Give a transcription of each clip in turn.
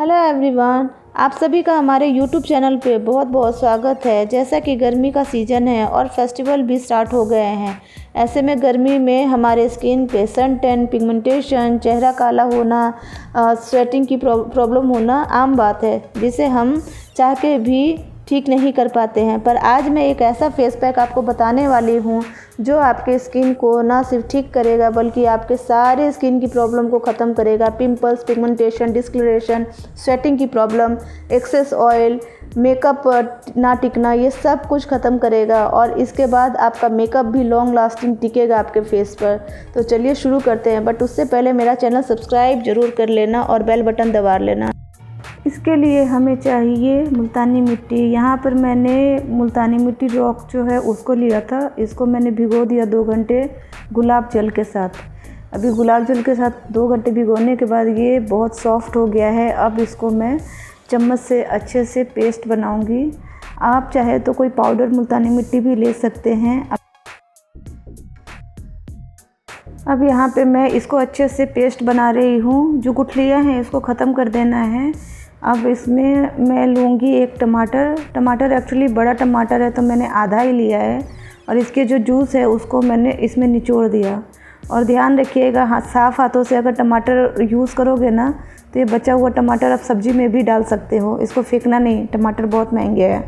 Hello everyone, आप सभी का हमारे यूट्यूब चैनल पे बहुत बहुत स्वागत है। जैसा कि गर्मी का सीज़न है और फेस्टिवल भी स्टार्ट हो गए हैं, ऐसे में गर्मी में हमारे स्किन पे सन टैन, पिगमेंटेशन, चेहरा काला होना, स्वेटिंग की प्रॉब्लम होना आम बात है, जिसे हम चाह के भी ठीक नहीं कर पाते हैं। पर आज मैं एक ऐसा फेस पैक आपको बताने वाली हूँ जो आपके स्किन को ना सिर्फ ठीक करेगा बल्कि आपके सारे स्किन की प्रॉब्लम को ख़त्म करेगा। पिंपल्स, पिगमेंटेशन, डिस्कलरेशन, स्वेटिंग की प्रॉब्लम, एक्सेस ऑयल, मेकअप ना टिकना, ये सब कुछ ख़त्म करेगा। और इसके बाद आपका मेकअप भी लॉन्ग लास्टिंग टिकेगा आपके फेस पर। तो चलिए शुरू करते हैं, बट उससे पहले मेरा चैनल सब्सक्राइब ज़रूर कर लेना और बेल बटन दबा लेना। इसके लिए हमें चाहिए मुल्तानी मिट्टी। यहाँ पर मैंने मुल्तानी मिट्टी रॉक जो है उसको लिया था। इसको मैंने भिगो दिया 2 घंटे गुलाब जल के साथ। अभी गुलाब जल के साथ 2 घंटे भिगोने के बाद ये बहुत सॉफ्ट हो गया है। अब इसको मैं चम्मच से अच्छे से पेस्ट बनाऊँगी। आप चाहे तो कोई पाउडर मुल्तानी मिट्टी भी ले सकते हैं। अब यहाँ पे मैं इसको अच्छे से पेस्ट बना रही हूँ। जो गुठलियाँ हैं इसको ख़त्म कर देना है। अब इसमें मैं लूँगी एक टमाटर, एक्चुअली बड़ा टमाटर है तो मैंने आधा ही लिया है, और इसके जो जूस है उसको मैंने इसमें निचोड़ दिया। और ध्यान रखिएगा, साफ़ हाथों से अगर टमाटर यूज़ करोगे ना तो ये बचा हुआ टमाटर आप सब्ज़ी में भी डाल सकते हो। इसको फेंकना नहीं, टमाटर बहुत महंगे हैं।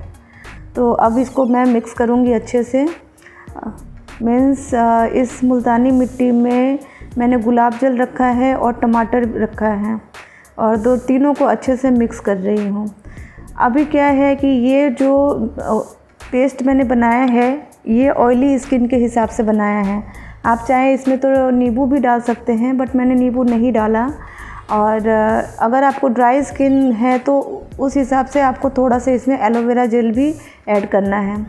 तो अब इसको मैं मिक्स करूँगी अच्छे से। मीन्स इस मुल्तानी मिट्टी में मैंने गुलाब जल रखा है और टमाटर रखा है, और 2-3 को अच्छे से मिक्स कर रही हूँ। अभी क्या है कि ये जो पेस्ट मैंने बनाया है ये ऑयली स्किन के हिसाब से बनाया है। आप चाहे इसमें तो नींबू भी डाल सकते हैं, बट मैंने नींबू नहीं डाला। और अगर आपको ड्राई स्किन है तो उस हिसाब से आपको थोड़ा सा इसमें एलोवेरा जेल भी ऐड करना है।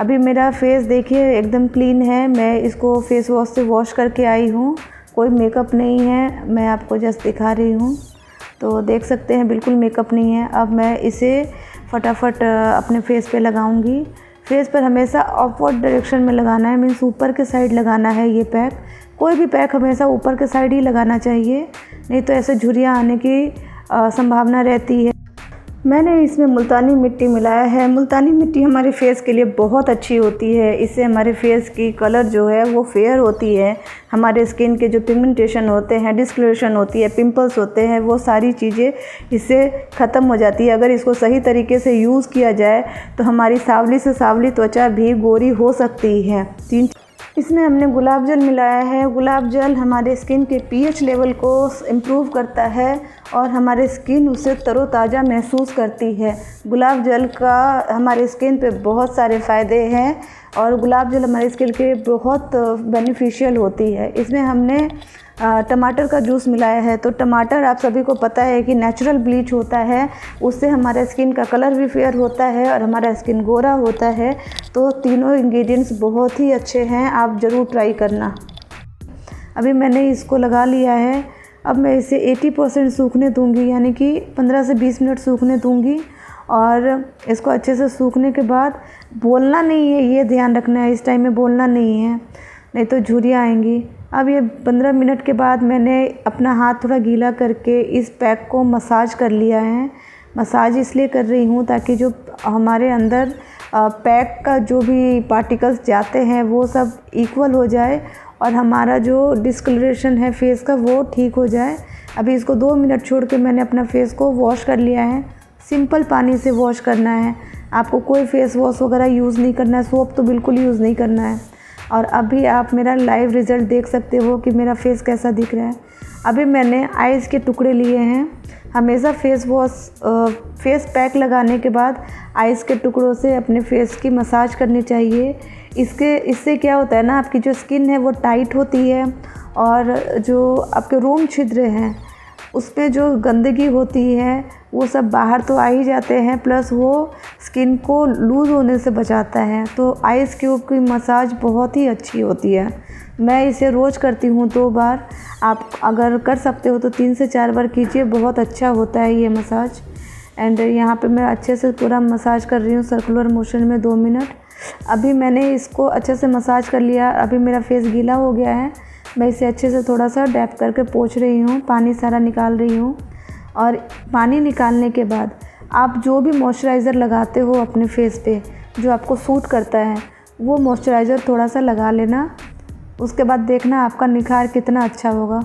अभी मेरा फेस देखिए एकदम क्लीन है। मैं इसको फेस वॉश से वॉश करके आई हूँ, कोई मेकअप नहीं है। मैं आपको जस्ट दिखा रही हूँ, तो देख सकते हैं बिल्कुल मेकअप नहीं है। अब मैं इसे फटाफट अपने फेस पे लगाऊंगी। फेस पर हमेशा अपवर्ड डायरेक्शन में लगाना है, मीन्स ऊपर के साइड लगाना है। ये पैक, कोई भी पैक हमेशा ऊपर के साइड ही लगाना चाहिए, नहीं तो ऐसे झुर्रियाँ आने की संभावना रहती है। मैंने इसमें मुल्तानी मिट्टी मिलाया है। मुल्तानी मिट्टी हमारे फेस के लिए बहुत अच्छी होती है। इससे हमारे फेस की कलर जो है वो फेयर होती है। हमारे स्किन के जो पिगमेंटेशन होते हैं, डिस्कलरेशन होती है, पिंपल्स होते हैं, वो सारी चीज़ें इससे ख़त्म हो जाती है। अगर इसको सही तरीके से यूज़ किया जाए तो हमारी सांवली से सांवली त्वचा भी गोरी हो सकती है। इसमें हमने गुलाब जल मिलाया है। गुलाब जल हमारे स्किन के पीएच लेवल को इम्प्रूव करता है और हमारे स्किन उसे तरोताज़ा महसूस करती है। गुलाब जल का हमारे स्किन पे बहुत सारे फ़ायदे हैं और गुलाब जल हमारे स्किन के बहुत बेनिफिशियल होती है। इसमें हमने टमाटर का जूस मिलाया है। तो टमाटर आप सभी को पता है कि नेचुरल ब्लीच होता है, उससे हमारा स्किन का कलर भी फेयर होता है और हमारा स्किन गोरा होता है। तो तीनों इंग्रेडिएंट्स बहुत ही अच्छे हैं, आप ज़रूर ट्राई करना। अभी मैंने इसको लगा लिया है। अब मैं इसे 80% सूखने दूंगी, यानी कि 15 से 20 मिनट सूखने दूंगी। और इसको अच्छे से सूखने के बाद बोलना नहीं है, ये ध्यान रखना है। इस टाइम में बोलना नहीं है, नहीं तो झुर्रियाँ आएंगी। अब ये 15 मिनट के बाद मैंने अपना हाथ थोड़ा गीला करके इस पैक को मसाज कर लिया है। मसाज इसलिए कर रही हूँ ताकि जो हमारे अंदर पैक का जो भी पार्टिकल्स जाते हैं वो सब इक्वल हो जाए और हमारा जो डिस्कलरेशन है फेस का वो ठीक हो जाए। अभी इसको 2 मिनट छोड़ के मैंने अपना फेस को वॉश कर लिया है। सिंपल पानी से वॉश करना है, आपको कोई फेस वॉश वगैरह यूज़ नहीं करना है, सोप तो बिल्कुल यूज़ नहीं करना है। और अभी आप मेरा लाइव रिज़ल्ट देख सकते हो कि मेरा फेस कैसा दिख रहा है। अभी मैंने आइज़ के टुकड़े लिए हैं। हमेशा फेस पैक लगाने के बाद आइज़ के टुकड़ों से अपने फेस की मसाज करनी चाहिए। इससे क्या होता है ना, आपकी जो स्किन है वो टाइट होती है और जो आपके रोम छिद्र हैं उसमें जो गंदगी होती है वो सब बाहर तो आ ही जाते हैं, प्लस वो स्किन को लूज़ होने से बचाता है। तो आइस क्यूब की मसाज बहुत ही अच्छी होती है। मैं इसे रोज़ करती हूँ 2 बार। आप अगर कर सकते हो तो 3 से 4 बार कीजिए, बहुत अच्छा होता है ये मसाज। एंड यहाँ पे मैं अच्छे से पूरा मसाज कर रही हूँ सर्कुलर मोशन में 2 मिनट। अभी मैंने इसको अच्छे से मसाज कर लिया। अभी मेरा फेस गीला हो गया है। मैं इसे अच्छे से थोड़ा सा डैप करके पोंछ रही हूँ, पानी सारा निकाल रही हूँ। और पानी निकालने के बाद आप जो भी मॉइस्चराइज़र लगाते हो अपने फेस पे जो आपको सूट करता है वो मॉइस्चराइज़र थोड़ा सा लगा लेना। उसके बाद देखना आपका निखार कितना अच्छा होगा।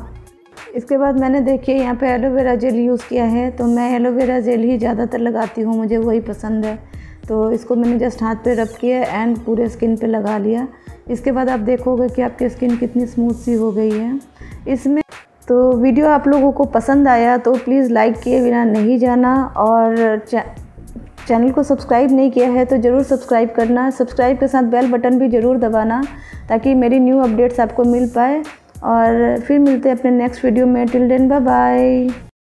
इसके बाद मैंने देखिए यहाँ पे एलोवेरा जेल यूज़ किया है, तो मैं एलोवेरा जेल ही ज़्यादातर लगाती हूँ, मुझे वही पसंद है। तो इसको मैंने जस्ट हाथ पे रब किया एंड पूरे स्किन पे लगा लिया। इसके बाद आप देखोगे कि आपकी स्किन कितनी स्मूथ सी हो गई है इसमें। तो वीडियो आप लोगों को पसंद आया तो प्लीज़ लाइक किए बिना नहीं जाना, और चैनल को सब्सक्राइब नहीं किया है तो ज़रूर सब्सक्राइब करना। सब्सक्राइब के साथ बेल बटन भी ज़रूर दबाना ताकि मेरी न्यू अपडेट्स आपको मिल पाए। और फिर मिलते हैं अपने नेक्स्ट वीडियो में। Till then bye bye.